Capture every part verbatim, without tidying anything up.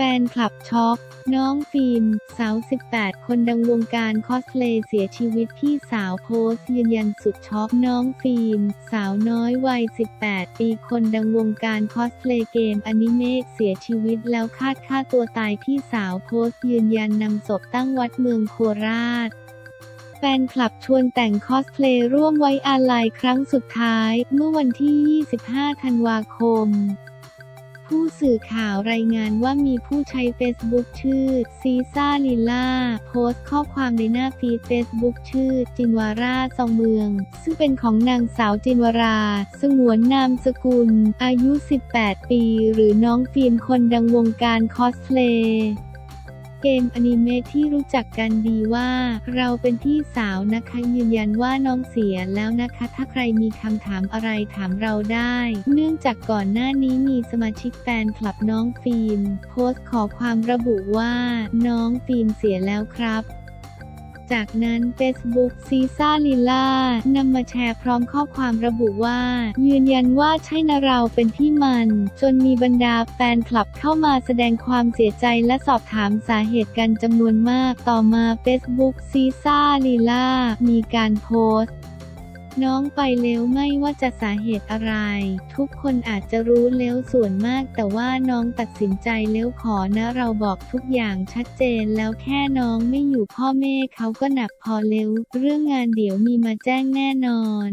แฟนคลับช็อกน้องฟิล์มสาวสิบแปดคนดังวงการคอสเพลย์เสียชีวิตพี่สาวโพสต์ยืนยันสุดช็อกน้องฟิล์มสาวน้อยวัยสิบแปดปีคนดังวงการคอสเพลย์เกมอนิเมะเสียชีวิตแล้วคาดฆ่าตัวตายพี่สาวโพสต์ยืนยันนำศพตั้งวัดเมืองโคราชแฟนคลับชวนแต่งคอสเพลย์ร่วมไว้อาลัยครั้งสุดท้ายเมื่อวันที่ยี่สิบห้าธันวาคมผู้สื่อข่าวรายงานว่ามีผู้ใช้เฟซบุ๊กชื่อซีซ่าลิล่าโพสต์ข้อความในหน้าฟีดเฟซบุ๊กชื่อจินวาราซองเมืองซึ่งเป็นของนางสาวจินวาราสงวนนามสกุลอายุสิบแปดปีหรือน้องฟิล์มคนดังวงการคอสเพลย์เกมอนิเมะที่รู้จักกันดีว่าเราเป็นพี่สาวนะคะยืนยันว่าน้องเสียแล้วนะคะถ้าใครมีคำถามอะไรถามเราได้เนื่องจากก่อนหน้านี้มีสมาชิกแฟนคลับน้องฟิล์มโพสต์ขอความระบุว่าน้องฟิล์มเสียแล้วครับจากนั้น Facebook ซีซ่าลิล่านำมาแชร์พร้อมข้อความระบุว่ายืนยันว่าใช่นะเราเป็นพี่มันจนมีบรรดาแฟนคลับเข้ามาแสดงความเสียใจและสอบถามสาเหตุกันจำนวนมากต่อมา Facebook ซีซ่าลิล่ามีการโพสต์น้องไปแล้วไม่ว่าจะสาเหตุอะไรทุกคนอาจจะรู้แล้วส่วนมากแต่ว่าน้องตัดสินใจแล้วขอนะเราบอกทุกอย่างชัดเจนแล้วแค่น้องไม่อยู่พ่อแม่เขาก็หนักพอแล้วเรื่องงานเดี๋ยวมีมาแจ้งแน่นอน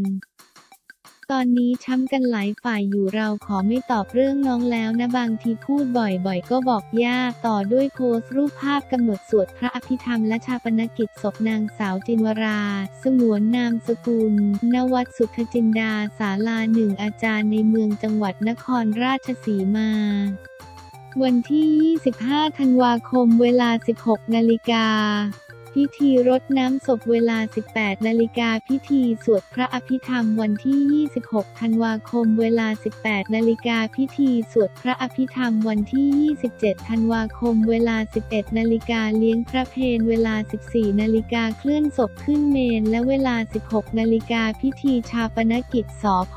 ตอนนี้ช้ำกันหลายฝ่ายอยู่เราขอไม่ตอบเรื่องน้องแล้วนะบางทีพูดบ่อยๆก็บอกยากต่อด้วยโพสต์รูปภาพกำหนดสวดพระอภิธรรมและชาปนกิจศพนางสาวจินวราสงวนนามสกุลณ วัดสุทธจินดาศาลาหนึ่งอาจารย์ในเมืองจังหวัดนครราชสีมาวันที่ยี่สิบห้าธันวาคมเวลาสิบหกนาฬิกาพิธีรดน้ำศพเวลา สิบแปด นาฬิกาพิธีสวดพระอภิธรรมวันที่ ยี่สิบหก ธันวาคมเวลา สิบแปด นาฬิกาพิธีสวดพระอภิธรรมวันที่ ยี่สิบเจ็ด ธันวาคมเวลา สิบเอ็ด นาฬิกาเลี้ยงพระเพลเวลา สิบสี่ นาฬิกาเคลื่อนศพขึ้นเมรุและเวลา สิบหก นาฬิกาพิธีชาปนกิจสภ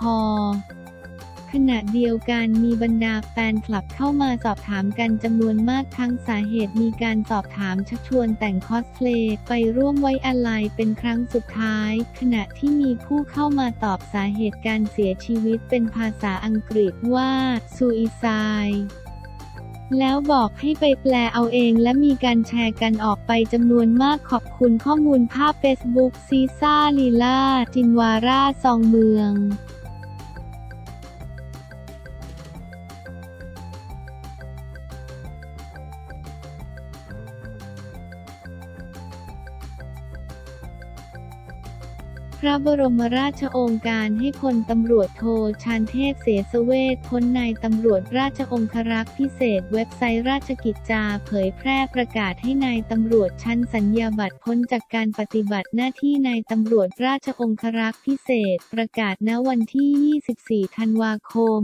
ขณะเดียวกันมีบรรดาแฟนคลับเข้ามาสอบถามกันจำนวนมากทั้งสาเหตุมีการสอบถามชักชวนแต่งคอสเพลย์ไปร่วมไว้อาลัยเป็นครั้งสุดท้ายขณะที่มีผู้เข้ามาตอบสาเหตุการเสียชีวิตเป็นภาษาอังกฤษว่า suicideแล้วบอกให้ไปแปลเอาเองและมีการแชร์กันออกไปจำนวนมากขอบคุณข้อมูลภาพ Facebook ซีซ่าลีลาจินวาราซองเมืองพระบรมราชโองการให้พลตำรวจโทชาญเทพ เสสเวชพ้นนายตำรวจราชองครักษ์พิเศษเว็บไซต์ราชกิจจาเผยแพร่ประกาศให้นายตำรวจชั้นสัญญาบัตรพ้นจากการปฏิบัติหน้าที่นายตำรวจราชองครักษ์พิเศษประกาศณวันที่ ยี่สิบสี่ ธันวาคม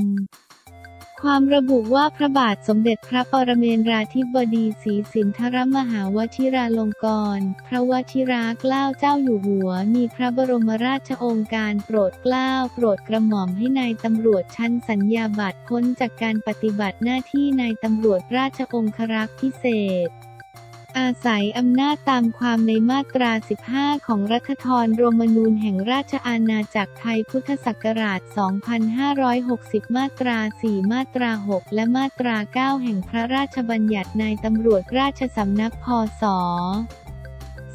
ความระบุว่าพระบาทสมเด็จพระปรเมนทราธิบดีศรีสินธรมหาวชิราลงกรณ์พระวชิราเกล้าเจ้าอยู่หัวมีพระบรมราชโองการโปรดเกล้าโปรดกระหม่อมให้นายตำรวจชั้นสัญญาบัตรพ้นจากการปฏิบัติหน้าที่นายตำรวจราชองครักษ์พิเศษอาศัยอำนาจตามความในมาตราสิบห้าของรัฐธรรมนูญแห่งราชอาณาจักรไทยพุทธศักราช สองพันห้าร้อยหกสิบ มาตรา สี่ มาตรา หก และมาตรา เก้า แห่งพระราชบัญญัตินายตำรวจราชสำนักพ.ศ.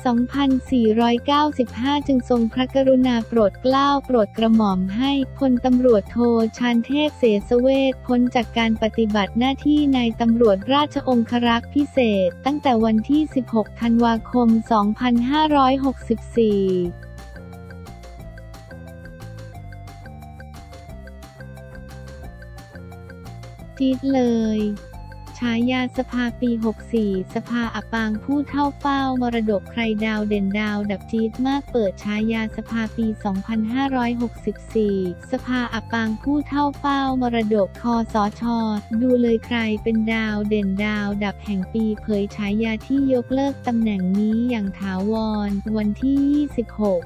สองพันสี่ร้อยเก้าสิบห้า จึงทรงพระกรุณาโปรดเกล้าโปรดกระหม่อมให้พลตำรวจโทชาญเทพ เสสเวชพ้นจากการปฏิบัติหน้าที่นายตำรวจราชองครักษ์พิเศษตั้งแต่วันที่ สิบหก ธันวาคม สองพันห้าร้อยหกสิบสี่จี๊ดเลยฉายาสภาปี หกสี่ สภาอับปางผู้เท่าเป้ามรดกใครดาวเด่นดาวดับจี๊ดมากเปิดฉายาสภาปี สองพันห้าร้อยหกสิบสี่ สภาอับปางผู้เท่าเป้ามรดกคสช.ดูเลยใครเป็นดาวเด่นดาวดับแห่งปีเผยฉายาที่ยกเลิกตำแหน่งนี้อย่างถาวรวันที่ ยี่สิบหก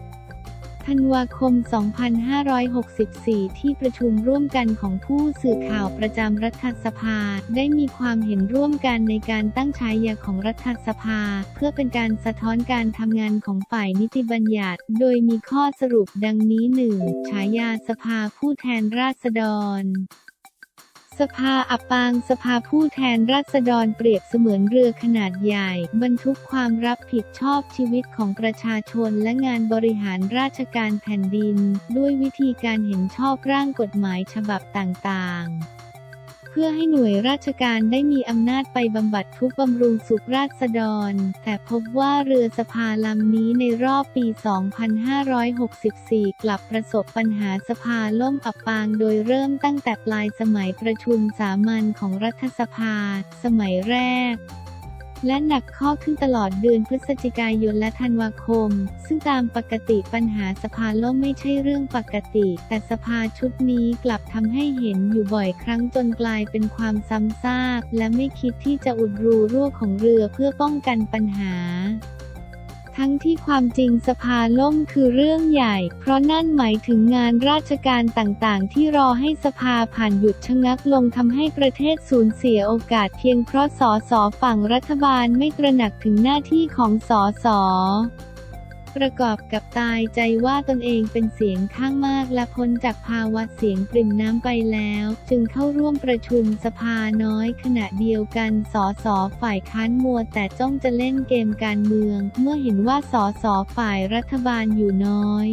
ธันวาคมสองพันห้าร้อยหกสิบสี่ ที่ประชุมร่วมกันของผู้สื่อข่าวประจำรัฐสภาได้มีความเห็นร่วมกันในการตั้งฉายาของรัฐสภาเพื่อเป็นการสะท้อนการทำงานของฝ่ายนิติบัญญัติโดยมีข้อสรุปดังนี้ หนึ่ง ฉายาสภาผู้แทนราษฎรสภาอับปางสภาผู้แทนราษฎรเปรียบเสมือนเรือขนาดใหญ่บรรทุกความรับผิดชอบชีวิตของประชาชนและงานบริหารราชการแผ่นดินด้วยวิธีการเห็นชอบร่างกฎหมายฉบับต่างๆเพื่อให้หน่วยราชการได้มีอำนาจไปบำบัดทุกข์บำรุงสุขราษฎรแต่พบว่าเรือสภาลำนี้ในรอบปี สองพันห้าร้อยหกสิบสี่ กลับประสบปัญหาสภาล่มอับปางโดยเริ่มตั้งแต่ปลายสมัยประชุมสามัญของรัฐสภาสมัยแรกและหนักข้อขึ้นตลอดเดือนพฤศจิกายนและธันวาคมซึ่งตามปกติปัญหาสภาล่มไม่ใช่เรื่องปกติแต่สภาชุดนี้กลับทำให้เห็นอยู่บ่อยครั้งจนกลายเป็นความซ้ำซากและไม่คิดที่จะอุดรูรั่วของเรือเพื่อป้องกันปัญหาทั้งที่ความจริงสภาล่มคือเรื่องใหญ่เพราะนั่นหมายถึงงานราชการต่างๆที่รอให้สภาผ่านหยุดชะงักลงทำให้ประเทศสูญเสียโอกาสเพียงเพราะส.ส.ฝั่งรัฐบาลไม่ตระหนักถึงหน้าที่ของส.ส.ประกอบกับตายใจว่าตนเองเป็นเสียงข้างมากและพ้นจากภาวะเสียงปริ่มน้ำไปแล้วจึงเข้าร่วมประชุมสภาน้อยขณะเดียวกันส.ส.ฝ่ายค้านมัวแต่จ้องจะเล่นเกมการเมืองเมื่อเห็นว่าส.ส.ฝ่ายรัฐบาลอยู่น้อย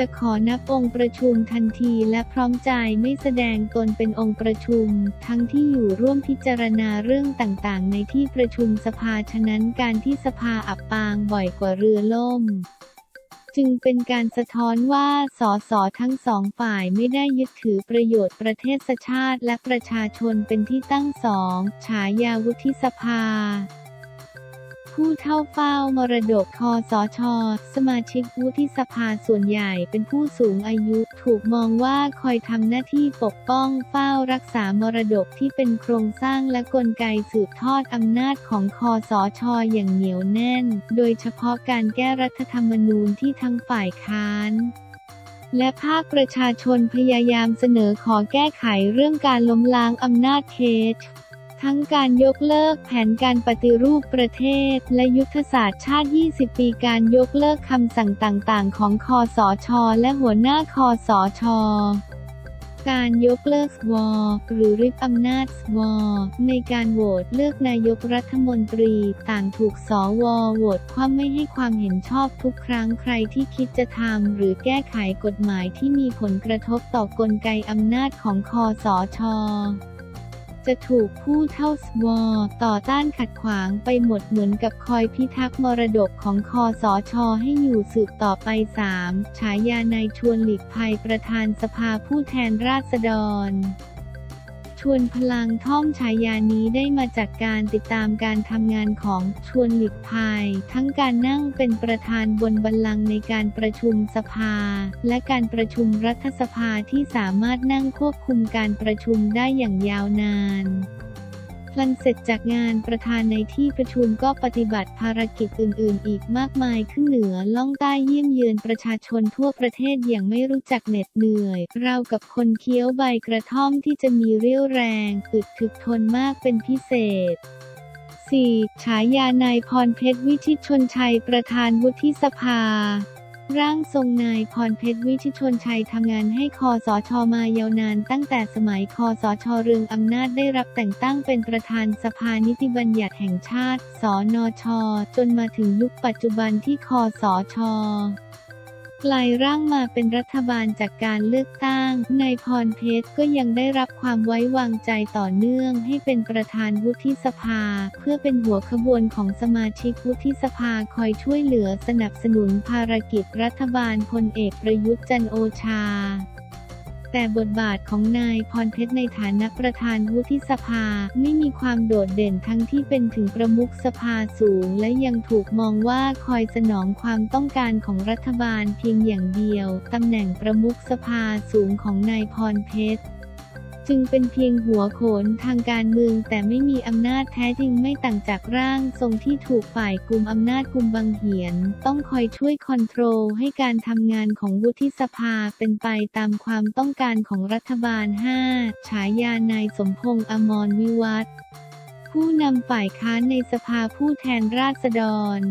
จะขอนับองค์ประชุมทันทีและพร้อมใจไม่แสดงตนเป็นองค์ประชุมทั้งที่อยู่ร่วมพิจารณาเรื่องต่างๆในที่ประชุมสภาฉะนั้นการที่สภาอับปางบ่อยกว่าเรือล่มจึงเป็นการสะท้อนว่าส.ส.ทั้งสองฝ่ายไม่ได้ยึดถือประโยชน์ประเทศชาติและประชาชนเป็นที่ตั้งสองฉายาวุฒิสภาผู้เฒ่าเฝ้ามรดกคสช.สมาชิกวุฒิสภาส่วนใหญ่เป็นผู้สูงอายุถูกมองว่าคอยทำหน้าที่ปกป้องเฝ้ารักษามรดกที่เป็นโครงสร้างและกลไกสืบทอดอำนาจของคสช.อย่างเหนียวแน่นโดยเฉพาะการแก้รัฐธรรมนูญที่ทั้งฝ่ายค้านและภาคประชาชนพยายามเสนอขอแก้ไขเรื่องการล้มล้างอำนาจเขตทั้งการยกเลิกแผนการปฏิรูปประเทศและยุทธศาสตร์ชาติยี่สิบปีการยกเลิกคำสั่งต่างๆของคสช.และหัวหน้าคสช.การยกเลิกสวหรือริบอำนาจสวในการโหวตเลือกนายกรัฐมนตรีต่างถูกสวโหวตคว่ำไม่ให้ความเห็นชอบทุกครั้งใครที่คิดจะทำหรือแก้ไขกฎหมายที่มีผลกระทบต่อกลไกอำนาจของคสช.จะถูกผู้เฒ่าสวต่อต้านขัดขวางไปหมดเหมือนกับคอยพิทักษ์มรดกของคสช.ให้อยู่สืบต่อไป สาม ฉายานายชวนหลีกภัยประธานสภาผู้แทนราษฎรชวนพลังท่องฉายานี้ได้มาจากการติดตามการทำงานของชวนหลีกภัยทั้งการนั่งเป็นประธานบนบัลลังก์ในการประชุมสภาและการประชุมรัฐสภาที่สามารถนั่งควบคุมการประชุมได้อย่างยาวนานหลังเสร็จจากงานประธานในที่ประชุมก็ปฏิบัติภารกิจอื่นๆอีกมากมายขึ้นเหนือล่องใต้เยี่ยมเยือนประชาชนทั่วประเทศอย่างไม่รู้จักเหน็ดเหนื่อยราวกับคนเคี้ยวใบกระท่อมที่จะมีเรี่ยวแรงอึดถึกทนมากเป็นพิเศษ สี่ ฉายานายพรเพชรวิชิตชนชัยประธานวุฒิสภาร่างทรงนายพรเพชรวิชิตชนชัยทำงานให้คสช.มายาวนานตั้งแต่สมัยคสช.เรืองอำนาจได้รับแต่งตั้งเป็นประธานสภานิติบัญญัติแห่งชาติสนช.จนมาถึงยุคปัจจุบันที่คสช.กลายร่างมาเป็นรัฐบาลจากการเลือกตั้งนายพรเพชรก็ยังได้รับความไว้วางใจต่อเนื่องให้เป็นประธานวุฒิสภาเพื่อเป็นหัวขบวนของสมาชิกวุฒิสภาคอยช่วยเหลือสนับสนุนภารกิจรัฐบาลพลเอกประยุทธ์จันทร์โอชาแต่บทบาทของนายพรเพชรในฐานะประธานวุฒิสภาไม่มีความโดดเด่นทั้งที่เป็นถึงประมุขสภาสูงและยังถูกมองว่าคอยสนองความต้องการของรัฐบาลเพียงอย่างเดียวตำแหน่งประมุขสภาสูงของนายพรเพชร จึงเป็นเพียงหัวโขนทางการเมืองแต่ไม่มีอำนาจแท้จริงไม่ต่างจากร่างทรงที่ถูกฝ่ายกลุ่มอำนาจกลุ่มบังเหียนต้องคอยช่วยคอนโทรลให้การทำงานของวุฒิสภาเป็นไปตามความต้องการของรัฐบาล ห้า ฉายานายสมพงษ์ อมรวิวัฒน์ผู้นำฝ่ายค้านในสภาผู้แทนราษฎร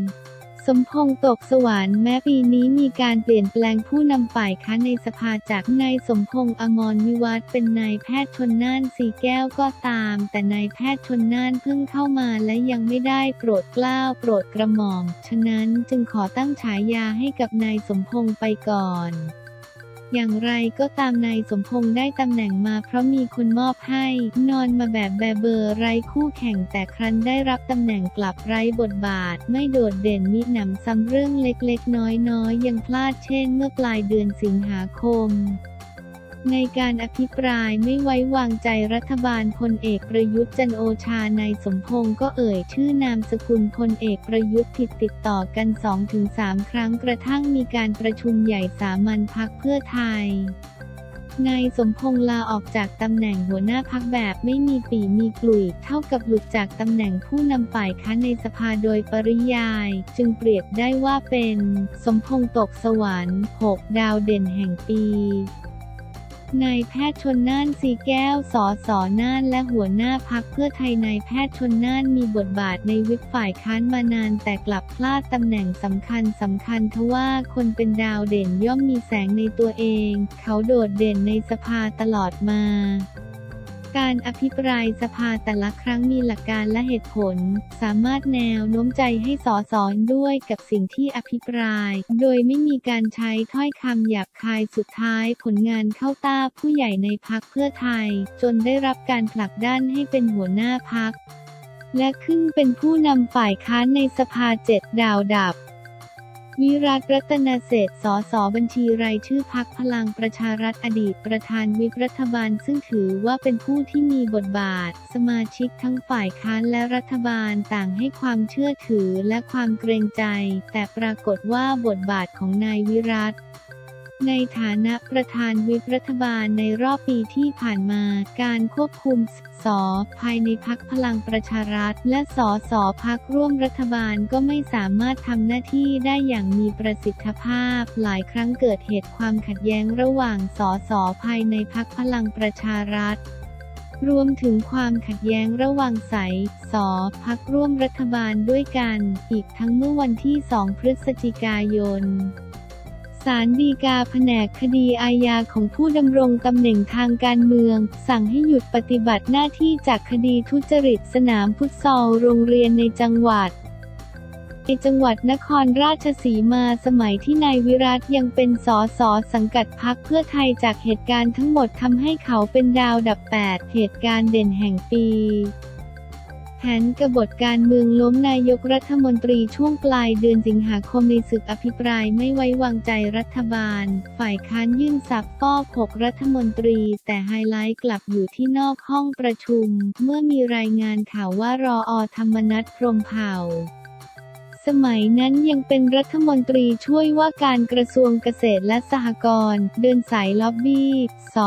สมพงษ์ตกสวรรค์แม้ปีนี้มีการเปลี่ยนแปลงผู้นำฝ่ายค้านในสภาจากนายสมพงษ์ อมรวิวัฒน์เป็นนายแพทย์ชลน่านสีแก้วก็ตามแต่นายแพทย์ชลน่านเพิ่งเข้ามาและยังไม่ได้โปรดเกล้าโปรดกระหม่อมฉะนั้นจึงขอตั้งฉายาให้กับนายสมพงษ์ไปก่อนอย่างไรก็ตามนายสมพงษ์ได้ตำแหน่งมาเพราะมีคนมอบให้นอนมาแบบแบเบอร์ไร้คู่แข่งแต่ครั้นได้รับตำแหน่งกลับไร้บทบาทไม่โดดเด่นมิหนำซ้ำเรื่องเล็กๆน้อยๆยังพลาดเช่นเมื่อปลายเดือนสิงหาคมในการอภิปรายไม่ไว้วางใจรัฐบาลพลเอกประยุทธ์จันทร์โอชานายสมพงษ์ก็เอ่ยชื่อนามสกุลพลเอกประยุทธ์ผิดติดต่อกัน สองถึงสาม ครั้งกระทั่งมีการประชุมใหญ่สามัญพรรคเพื่อไทยนายสมพงษ์ลาออกจากตำแหน่งหัวหน้าพรรคแบบไม่มีปีมีกลุ่ยเท่ากับหลุดจากตำแหน่งผู้นำฝ่ายค้านในสภาโดยปริยายจึงเปรียบได้ว่าเป็นสมพงษ์ตกสวรรค์หกดาวเด่นแห่งปีนายแพทย์ชลน่านสีแก้ว สส.น่านและหัวหน้าพรรคเพื่อไทยนายแพทย์ชลน่านมีบทบาทในวิปฝ่ายค้านมานานแต่กลับพลาดตำแหน่งสำคัญสำคัญทว่าคนเป็นดาวเด่นย่อมมีแสงในตัวเองเขาโดดเด่นในสภาตลอดมาการอภิปรายสภาแต่ละครั้งมีหลักการและเหตุผลสามารถแนวโน้มใจให้ส.ส.ด้วยกับสิ่งที่อภิปรายโดยไม่มีการใช้ถ้อยคำหยาบคายสุดท้ายผลงานเข้าตาผู้ใหญ่ในพรรคเพื่อไทยจนได้รับการผลักดันให้เป็นหัวหน้าพรรคและขึ้นเป็นผู้นำฝ่ายค้านในสภาเจ็ดดาวดับวิรัต รัตนเศรษฐ์ สส.บัญชีรายชื่อพรรคพลังประชารัฐอดีตประธานวิปรัฐบาลซึ่งถือว่าเป็นผู้ที่มีบทบาทสมาชิกทั้งฝ่ายค้านและรัฐบาลต่างให้ความเชื่อถือและความเกรงใจแต่ปรากฏว่าบทบาทของนายวิรัตในฐานะประธานวิปรัฐบาลในรอบปีที่ผ่านมาการควบคุมส.ส.ภายในพรรคพลังประชารัฐและส.ส.พรรคร่วมรัฐบาลก็ไม่สามารถทำหน้าที่ได้อย่างมีประสิทธิภาพหลายครั้งเกิดเหตุความขัดแย้งระหว่างส.ส.ภายในพรรคพลังประชารัฐรวมถึงความขัดแย้งระหว่างส.ส.พรรคร่วมรัฐบาลด้วยกันอีกทั้งเมื่อวันที่สองพฤศจิกายนศาลฎีกาแผนกคดีอาญาของผู้ดำรงตำแหน่งทางการเมืองสั่งให้หยุดปฏิบัติหน้าที่จากคดีทุจริตสนามฟุตซอลโรงเรียนในจังหวัดในจังหวัดนครราชสีมาสมัยที่นายวิรัตยังเป็นส.ส.สังกัดพรรคเพื่อไทยจากเหตุการณ์ทั้งหมดทำให้เขาเป็นดาวดับแปดเหตุการณ์เด่นแห่งปีแผนกบฏการเมืองล้มนายกรัฐมนตรีช่วงปลายเดือนสิงหาคมในศึกอภิปรายไม่ไว้วางใจรัฐบาลฝ่ายค้านยื่นซักฟอกหกรัฐมนตรีแต่ไฮไลท์กลับอยู่ที่นอกห้องประชุมเมื่อมีรายงานข่าวว่ารออธรรมนัส พรหมเผ่าสมัยนั้นยังเป็นรัฐมนตรีช่วยว่าการกระทรวงเกษตรและสหกรณ์เดินสายล็อบบี้ส.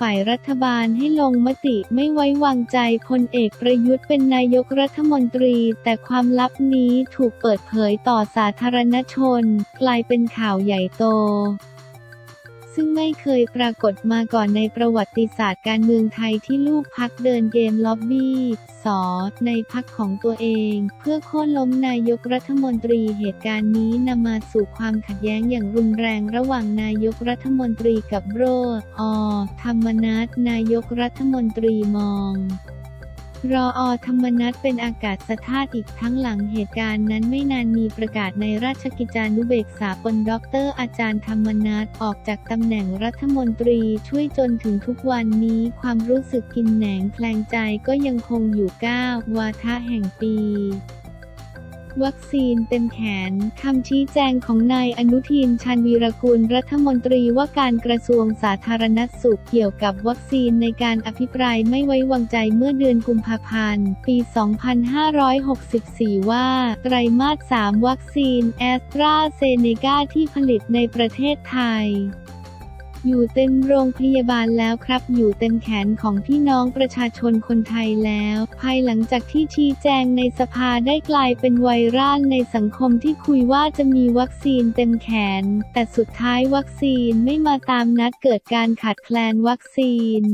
ฝ่ายรัฐบาลให้ลงมติไม่ไว้วางใจพลเอกประยุทธ์เป็นนายกรัฐมนตรีแต่ความลับนี้ถูกเปิดเผยต่อสาธารณชนกลายเป็นข่าวใหญ่โตซึ่งไม่เคยปรากฏมาก่อนในประวัติศาสตร์การเมืองไทยที่ลูกพรรคเดินเกมล็อบบี้ส.ในพรรคของตัวเองเพื่อโค่นล้มนายกรัฐมนตรีเหตุการณ์นี้นำมาสู่ความขัดแย้งอย่างรุนแรงระหว่างนายกรัฐมนตรีกับโรอ.ธรรมนัสนายกรัฐมนตรีมองรออธรรมนัสเป็นอากาศธาตุอีกทั้งหลังเหตุการณ์นั้นไม่นานมีประกาศในราชกิจจานุเบกษาปนด็อกเตอร์อาจารย์ธรรมนัสออกจากตำแหน่งรัฐมนตรีช่วยจนถึงทุกวันนี้ความรู้สึกกินแหนงแคลงใจก็ยังคงอยู่เก้าวาทะแห่งปีวัคซีนเต็มแขนคำชี้แจงของนายอนุทินชาญวีรกูลรัฐมนตรีว่าการกระทรวงสาธารณสุขเกี่ยวกับวัคซีนในการอภิปรายไม่ไว้วางใจเมื่อเดือนกุมภาพันธ์ปีสองพันห้าร้อยหกสิบสี่ว่าไตรมาสสามวัคซีนแอสตราเซเนกาที่ผลิตในประเทศไทย อยู่เต็มโรงพยาบาลแล้วครับอยู่เต็มแขนของพี่น้องประชาชนคนไทยแล้วภายหลังจากที่ชี้แจงในสภาได้กลายเป็นไวรัลในสังคมที่คุยว่าจะมีวัคซีนเต็มแขนแต่สุดท้ายวัคซีนไม่มาตามนัดเกิดการขาดแคลนวัคซีน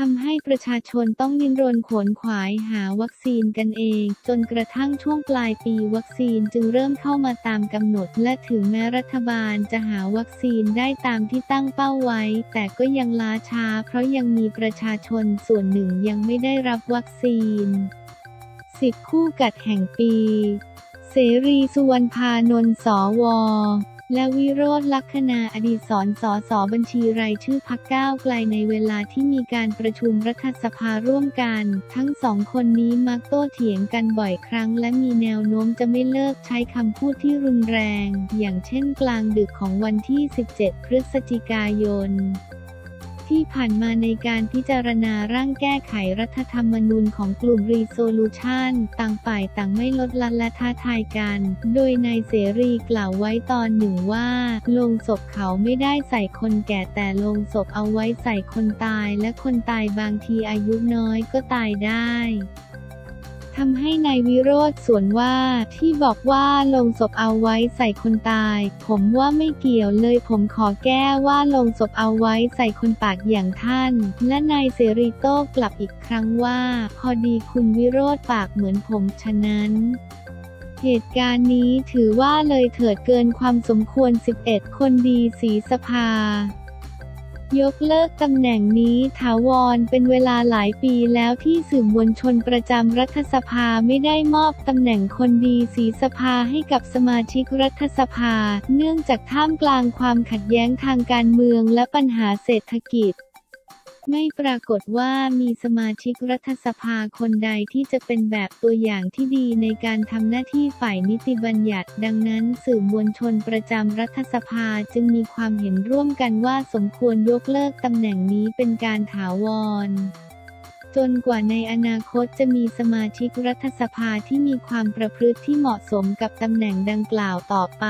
ทำให้ประชาชนต้องดิ้นรนขวนขวายหาวัคซีนกันเองจนกระทั่งช่วงปลายปีวัคซีนจึงเริ่มเข้ามาตามกำหนดและถึงแม้รัฐบาลจะหาวัคซีนได้ตามที่ตั้งเป้าไว้แต่ก็ยังล้าช้าเพราะยังมีประชาชนส่วนหนึ่งยังไม่ได้รับวัคซีนสิบคู่กัดแห่งปีเสรีสุวรรณพานนท์ สว.และวิโรจน์ ลักขณาอดีศร สส.บัญชีรายชื่อพรรคก้าวไกลในเวลาที่มีการประชุมรัฐสภาร่วมกันทั้งสองคนนี้มักโต้เถียงกันบ่อยครั้งและมีแนวโน้มจะไม่เลิกใช้คำพูดที่รุนแรงอย่างเช่นกลางดึกของวันที่สิบเจ็ดพฤศจิกายนที่ผ่านมาในการพิจารณาร่างแก้ไขรัฐธรรมนูญของกลุ่ม Resolution ต่างฝ่ายต่างไม่ลดละและท้าทายกันโดยนายเสรีกล่าวไว้ตอนหนึ่งว่าโลงศพเขาไม่ได้ใส่คนแก่แต่โลงศพเอาไว้ใส่คนตายและคนตายบางทีอายุน้อยก็ตายได้ทำให้นายวิโรจน์สวนว่าที่บอกว่าโลงศพเอาไว้ใส่คนตายผมว่าไม่เกี่ยวเลยผมขอแก้ว่าโลงศพเอาไว้ใส่คนปากอย่างท่านและนายเสรีโต้กลับอีกครั้งว่าพอดีคุณวิโรจน์ปากเหมือนผมฉะนั้นเหตุการณ์นี้ถือว่าเลยเถิดเกินความสมควรสิบเอ็ดคนดีศรีสภายกเลิกตำแหน่งนี้ถาวรเป็นเวลาหลายปีแล้วที่สื่อมวลชนประจำรัฐสภาไม่ได้มอบตำแหน่งคนดีศรีสภาให้กับสมาชิกรัฐสภาเนื่องจากท่ามกลางความขัดแย้งทางการเมืองและปัญหาเศรษฐกิจไม่ปรากฏว่ามีสมาชิกรัฐสภาคนใดที่จะเป็นแบบตัวอย่างที่ดีในการทำหน้าที่ฝ่ายนิติบัญญัติดังนั้นสื่อมวลชนประจำรัฐสภาจึงมีความเห็นร่วมกันว่าสมควรยกเลิกตำแหน่งนี้เป็นการถาวรจนกว่าในอนาคตจะมีสมาชิกรัฐสภาที่มีความประพฤติที่เหมาะสมกับตำแหน่งดังกล่าวต่อไป